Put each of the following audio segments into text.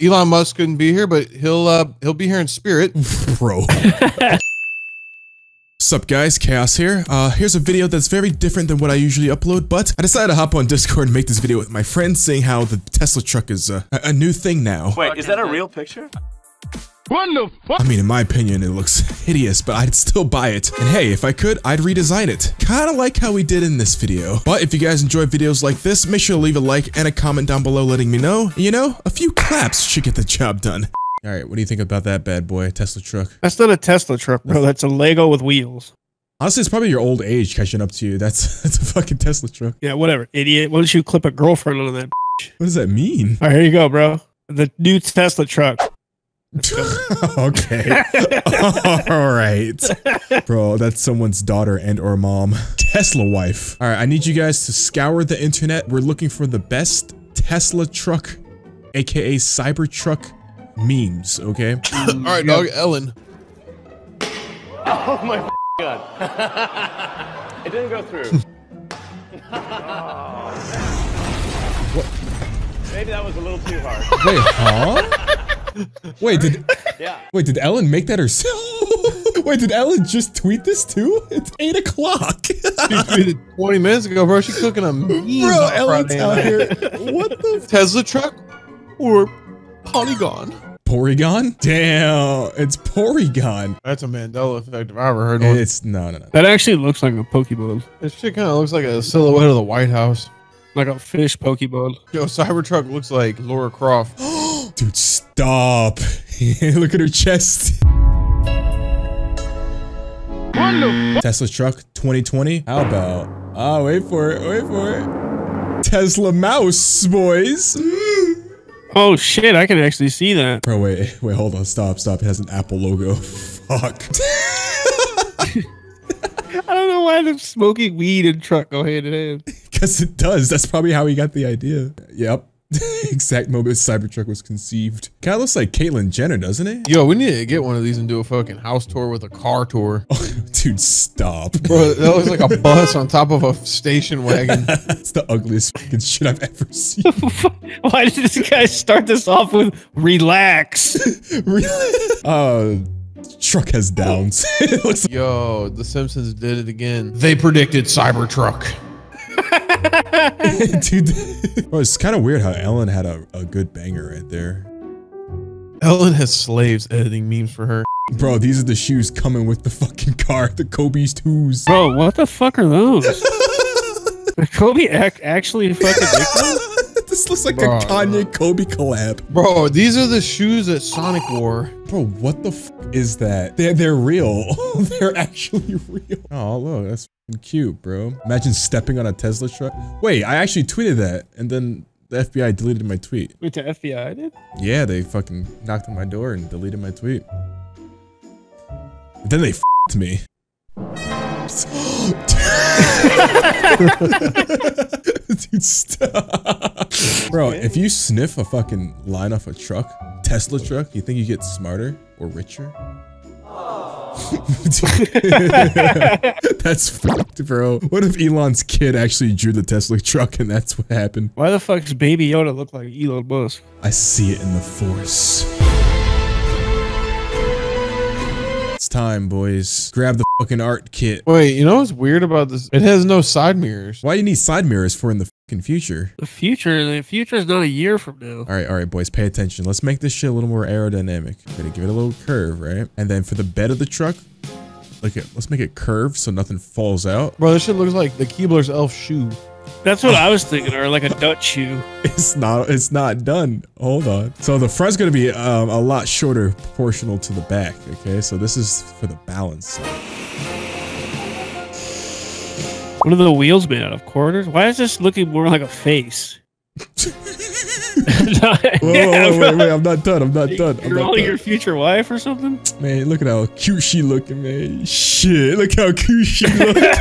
Elon Musk couldn't be here, but he'll be here in spirit. Bro. Sup guys, Chaos here. Here's a video that's very different than what I usually upload, but I decided to hop on Discord and make this video with my friends, seeing how the Tesla truck is a new thing now. Wait, is that a real picture? What the fuck? I mean, in my opinion, it looks hideous, but I'd still buy it. And hey, if I could, I'd redesign it. Kinda like how we did in this video. But if you guys enjoy videos like this, make sure to leave a like and a comment down below letting me know. You know, a few claps should get the job done. All right, what do you think about that bad boy, Tesla truck? That's not a Tesla truck, bro. That's a Lego with wheels. Honestly, it's probably your old age catching up to you. That's a fucking Tesla truck. Yeah, whatever, idiot. Why don't you clip a girlfriend on that bitch? What does that mean? All right, here you go, bro. The new Tesla truck. Okay. All right. Bro, that's someone's daughter and or mom. Tesla wife. All right, I need you guys to scour the internet. We're looking for the best Tesla truck, aka Cybertruck memes, okay? All right, dog, Ellen. Oh my god. It didn't go through. Oh. What? Maybe that was a little too hard. Wait, huh? Wait, did Ellen make that herself? Wait, did Ellen just tweet this too? It's 8 o'clock. She tweeted 20 minutes ago, bro. She's cooking a meme. Bro, Ellen's out here. What the? Tesla truck or Porygon? Porygon? Damn, it's Porygon. That's a Mandela effect if I ever heard one. It's, no. That actually looks like a Pokeball. This shit kind of looks like a silhouette of the White House. Like a fish Pokeball. Yo, Cybertruck looks like Laura Croft. Dude, stop. Look at her chest. Tesla truck 2020. How about? Oh, wait for it. Wait for it. Tesla mouse, boys. Oh, shit. I can actually see that. Bro, wait, hold on. Stop. It has an Apple logo. Fuck. I don't know why the smoking weed and truck go hand in hand. Because it does. That's probably how he got the idea. Yep. Exact moment Cybertruck was conceived. Kind of looks like Caitlyn Jenner, doesn't it? Yo, we need to get one of these and do a fucking house tour with a car tour. Oh, dude, stop. Bro, that looks like a bus on top of a station wagon. It's the ugliest fucking shit I've ever seen. Why did this guy start this off with relax? Really? Truck has downs. Yo, the Simpsons did it again. They predicted Cybertruck. Dude, well, it's kind of weird how Ellen had a good banger right there. Ellen has slaves editing memes for her. Bro, these are the shoes coming with the fucking car, the Kobe's 2s. Bro, what the fuck are those? The Kobe actually fucking This looks like a Kanye Kobe collab. Bro, these are the shoes that Sonic wore. Bro, what the f is that? They're real. They're actually real. Oh, look, that's cute, bro. Imagine stepping on a Tesla truck. Wait, I actually tweeted that, and then the FBI deleted my tweet. Wait, the FBI did? Yeah, they fucking knocked on my door and deleted my tweet. And then they f***ed me. Dude, stop. Bro, if you sniff a fucking line off a truck, Tesla truck, you think you get smarter or richer? That's fucked, bro. What if Elon's kid actually drew the Tesla truck and that's what happened? Why the fuck does Baby Yoda look like Elon Musk? I see it in the force. It's time, boys. Grab the fucking art kit. Wait, you know what's weird about this? It has no side mirrors. Why do you need side mirrors for in the fucking future? The future is not a year from now. All right, boys, pay attention. Let's make this shit a little more aerodynamic. We're gonna give it a little curve, right? And then for the bed of the truck, look at, let's make it curved so nothing falls out. Bro, this shit looks like the Keebler's elf shoe. That's what I was thinking, or like a Dutch shoe. It's not done. Hold on. So the front's gonna be a lot shorter proportional to the back, okay? So this is for the balance. What are the wheels made out of? Quarters? Why is this looking more like a face? whoa, wait, I'm not done. You're only your future wife or something? Man, look at how cute she looking, man. Shit, look how cute she looking.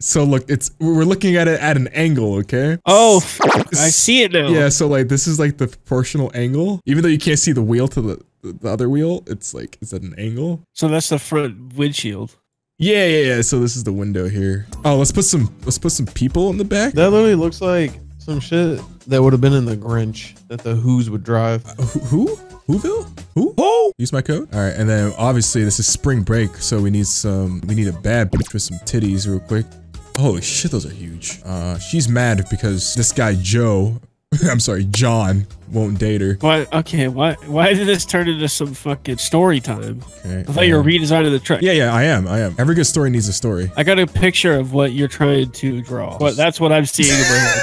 So look, we're looking at it at an angle, okay? Oh, I see it now. Yeah, so like this is like the proportional angle. Even though you can't see the wheel to the other wheel, it's like, is that an angle? So that's the front windshield. Yeah. So this is the window here. Oh, let's put some people in the back. That literally looks like Some shit that would have been in the Grinch that the Who's would drive. Who? Whoville? Who? Oh! Use my code. All right, and then obviously this is spring break, so we need some. We need a bad bitch with some titties real quick. Holy shit, those are huge. She's mad because this guy Joe, I'm sorry, John, won't date her. What? Okay, why did this turn into some fucking story time? Okay, I thought you were redesigning the truck. Yeah, yeah, I am. Every good story needs a story. I got a picture of what you're trying to draw. Well, that's what I'm seeing in my head.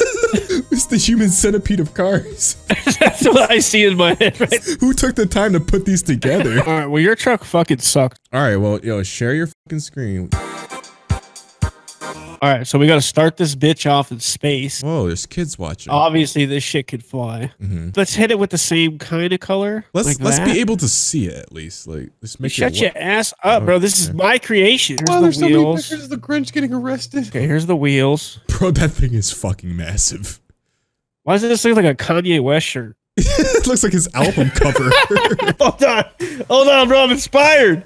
It's the human centipede of cars. That's what I see in my head, right? Who took the time to put these together? All right, well, your truck fucking sucked. All right, well, yo, share your fucking screen. All right, so we got to start this bitch off in space. Whoa, there's kids watching. Obviously, this shit could fly. Mm-hmm. Let's hit it with the same kind of color. Let's be able to see it at least. Like, let's make shut your ass up, bro. This is my creation. Here's the there's wheels. So many pictures of the Grinch getting arrested. Okay, here's the wheels. Bro, that thing is fucking massive. Why does this look like a Kanye West shirt? It looks like his album cover. Hold on, bro. I'm inspired.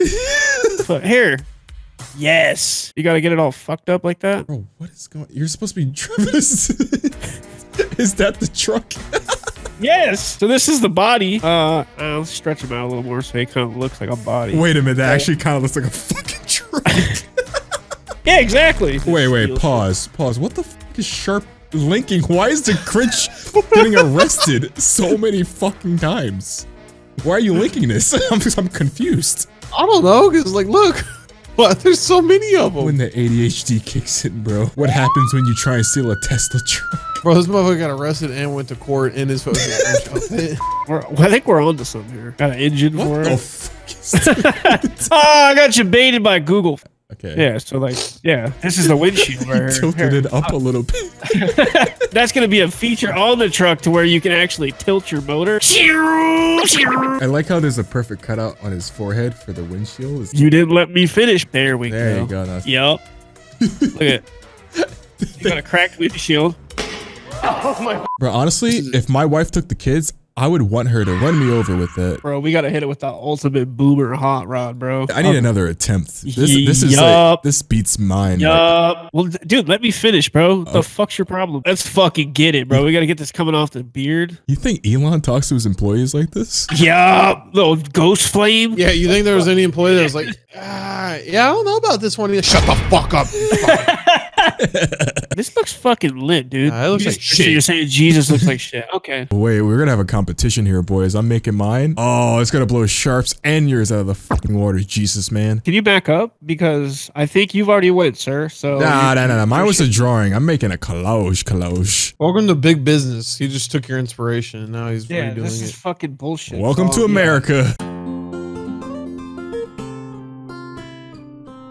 But here. Yes. You gotta get it all fucked up like that? Bro, what is going on? You're supposed to be driving. Is that the truck? Yes. So this is the body. I'll stretch them out a little more so it kind of looks like a body. Wait a minute. That actually kind of looks like a fucking truck. Yeah, exactly. Wait. Pause. What the fuck is sharp linking? Why is the Grinch getting arrested so many fucking times? Why are you linking this? I'm confused. I don't know. Because, like, look. What? There's so many of them. When the ADHD kicks in, bro. What happens when you try and steal a Tesla truck? Bro, this motherfucker got arrested and went to court in his fucking outfit. I think we're onto something here. Got an engine for it. What the fuck is that? Oh, I got you baited by Google. Okay. Yeah, so like, yeah, this is the windshield right here. Tilted it up a little bit. That's going to be a feature on the truck to where you can actually tilt your motor. I like how there's a perfect cutout on his forehead for the windshield. You didn't let me finish. There we go. There you go. Yep. Look at it. You got a cracked windshield. Oh my. Bro, honestly, if my wife took the kids, I would want her to run me over with it. Bro, we got to hit it with the ultimate boomer hot rod, bro. I need another attempt. This is like, this beats mine. Yup. Like. Well, dude, let me finish, bro. What the fuck's your problem? Let's fucking get it, bro. We got to get this coming off the beard. You think Elon talks to his employees like this? Yup. Little ghost flame. Yeah, you think there was any employee that was like, yeah, I don't know about this one. Shut the fuck up. This looks fucking lit, dude. It looks like shit. So you're saying Jesus looks like shit. Okay. Wait, we're going to have a competition here, boys. I'm making mine. Oh, it's going to blow Sharps and yours out of the fucking water. Jesus, man. Can you back up? Because I think you've already went, sir. So Nah. Mine was a drawing. I'm making a collage. Welcome to big business. He just took your inspiration. And now he's redoing it. Yeah, this is fucking bullshit. Welcome to America. Yeah.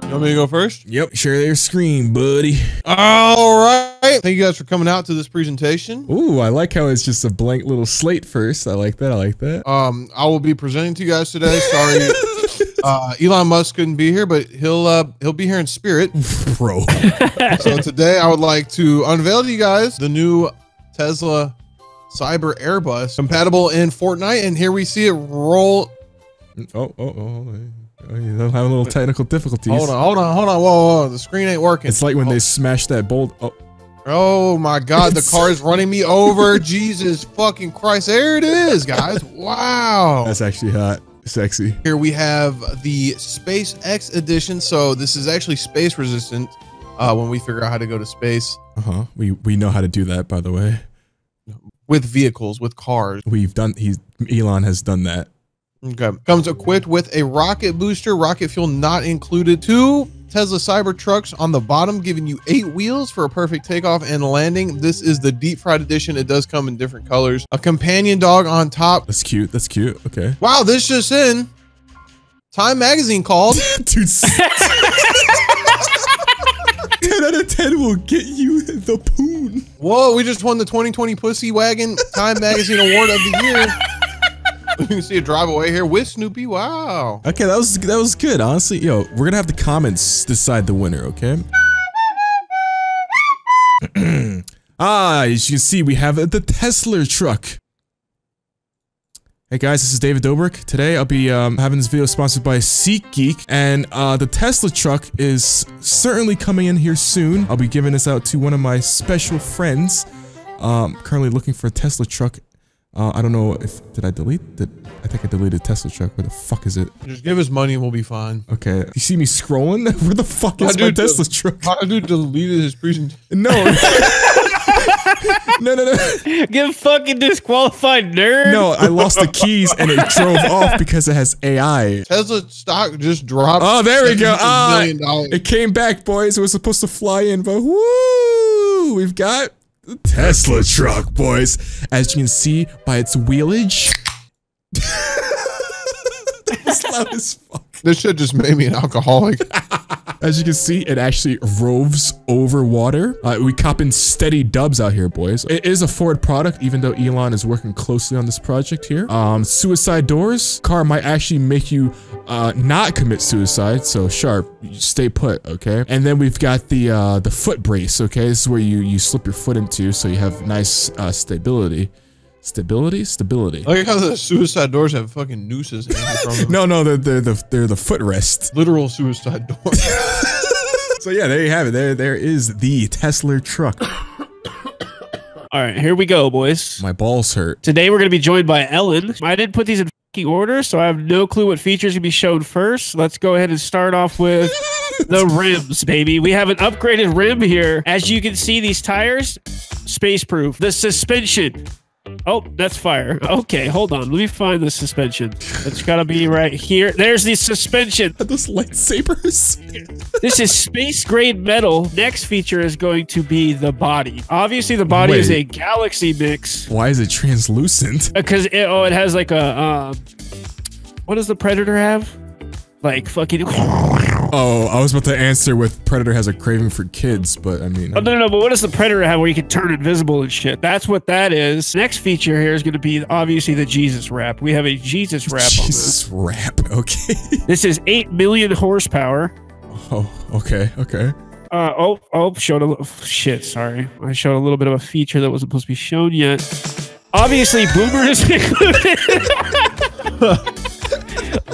You want me to go first? Yep. Share their screen, buddy. All right. Thank you guys for coming out to this presentation. Ooh, I like how it's just a blank little slate first. I like that. I will be presenting to you guys today. Sorry. Elon Musk couldn't be here, but he'll be here in spirit. Bro. So today I would like to unveil to you guys the new Tesla Cyber Airbus compatible in Fortnite. And here we see it roll. Oh. I'm having a little technical difficulties. Hold on. Whoa. The screen ain't working. It's like when they smash that bolt. Oh my God. The car is running me over. Jesus fucking Christ. There it is, guys. Wow. That's actually hot. Sexy. Here we have the SpaceX edition. So this is actually space resistant when we figure out how to go to space. Uh-huh. We know how to do that, by the way. With vehicles, with cars. Elon has done that. Okay. Comes equipped with a rocket booster, rocket fuel not included, 2 Tesla Cybertrucks on the bottom, giving you 8 wheels for a perfect takeoff and landing. This is the deep fried edition. It does come in different colors. A companion dog on top. That's cute. Okay. Wow, this just in. Time Magazine called. Dude. 10 out of 10 will get you the poon. Whoa, we just won the 2020 Pussy Wagon Time Magazine Award of the Year. You can see a drive away here with Snoopy. Wow. Okay, that was good. Honestly, yo, we're gonna have the comments decide the winner. Okay. As you can see, we have the Tesla truck. Hey guys, this is David Dobrik. Today, I'll be having this video sponsored by SeatGeek, and the Tesla truck is certainly coming in here soon. I'll be giving this out to one of my special friends. Currently looking for a Tesla truck. I don't know if, I think I deleted Tesla truck. Where the fuck is it? Just give us money and we'll be fine. Okay. You see me scrolling? Where the fuck is my Tesla truck? My dude deleted his presentation. No. No, no, no. Get fucking disqualified, nerd. No, I lost the keys and it drove off because it has AI. Tesla stock just dropped. Oh, there we go. Ah, it came back, boys. It was supposed to fly in, but woo, we've got the Tesla truck, boys. As you can see by its wheelage. That was loud as fuck. This shit just made me an alcoholic. As you can see, it actually roves over water. We copping steady dubs out here, boys. It is a Ford product, even though Elon is working closely on this project here. Suicide doors. Car might actually make you not commit suicide, so sharp, stay put, okay? And then we've got the foot brace, okay? This is where you slip your foot into, so you have nice stability. Stability. I like how the suicide doors have fucking nooses hanging from them. No, no, they're the footrest. Literal suicide doors. So yeah, there you have it. There is the Tesla truck. All right, here we go, boys. My balls hurt. Today we're gonna be joined by Ellen. I didn't put these in fucking order, so I have no clue what features gonna be shown first. Let's go ahead and start off with the rims, baby. We have an upgraded rim here. As you can see, these tires, space proof. The suspension. Oh, that's fire. Okay, hold on. Let me find the suspension. It's gotta be right here. There's the suspension. Are those lightsabers? This is space grade metal. Next feature is going to be the body. Obviously, the body is a galaxy mix. Why is it translucent? Because it has like a what does the Predator have? Like fucking. Oh, I was about to answer with Predator has a craving for kids, but I mean... Oh, no, no, but what does the Predator have where you can turn invisible and shit? That's what that is. Next feature here is going to be, obviously, the Jesus wrap. We have a Jesus wrap on this. Jesus wrap, okay. This is 8 million horsepower. Oh, okay, okay. Showed a little... Shit, sorry. I showed a little bit of a feature that wasn't supposed to be shown yet. Obviously, Boomer is included.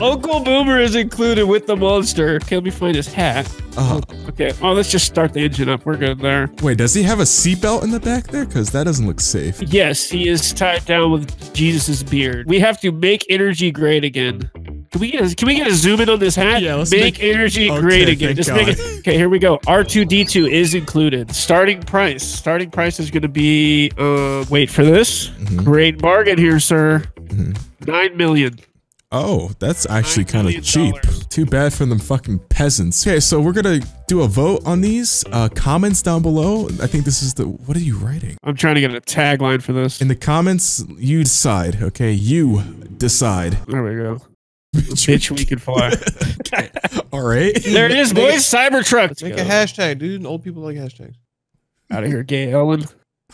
Uncle Boomer is included with the monster. Okay, let me find his hat. Okay. Oh, let's just start the engine up. We're good there. Wait, does he have a seatbelt in the back there? Because that doesn't look safe. Yes, he is tied down with Jesus's beard. We have to make energy great again. Can we get a zoom in on this hat? Yeah, let's make energy great again. Just make it. Okay, here we go. R2D2 is included. Starting price. Starting price is going to be. Wait for this. Mm-hmm. Great bargain here, sir. Mm-hmm. 9 million. Oh, that's actually kind of cheap. Too bad for them fucking peasants. Okay, so we're gonna do a vote on these. Comments down below. I think this is the... What are you writing? I'm trying to get a tagline for this. In the comments, you decide, okay? You decide. There we go. Bitch, we can fly. All right. There it is, boys. Cybertruck. Let's make a hashtag, dude. Old people like hashtags. Out of here, gay Ellen.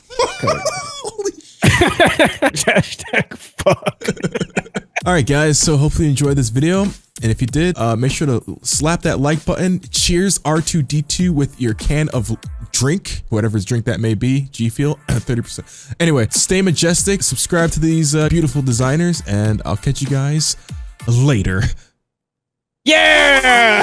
Holy shit. Hashtag fuck. All right, guys, so hopefully you enjoyed this video. And if you did, make sure to slap that like button. Cheers R2D2 with your can of drink, whatever drink that may be, G Fuel, 30%. Anyway, stay majestic, subscribe to these beautiful designers, and I'll catch you guys later. Yeah!